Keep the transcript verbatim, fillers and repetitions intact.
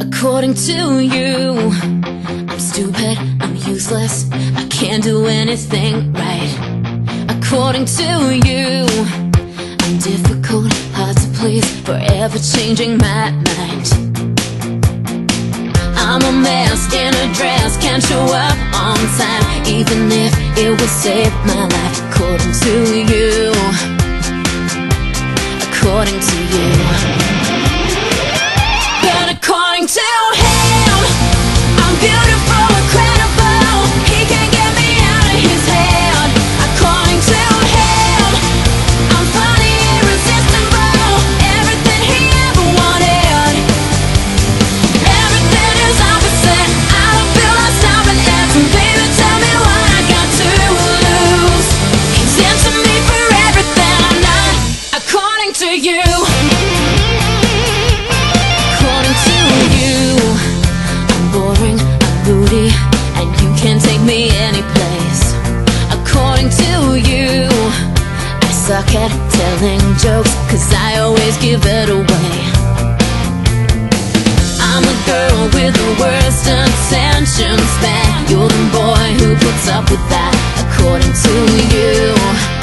According to you, I'm stupid, I'm useless, I can't do anything right. According to you, I'm difficult, hard to please, forever changing my mind. I'm a mess in a dress, can't show up on time, even if it would save my life. According to you, according to you. I suck at telling jokes, cause I always give it away. I'm a girl with the worst attention span. You're the boy who puts up with that. According to you.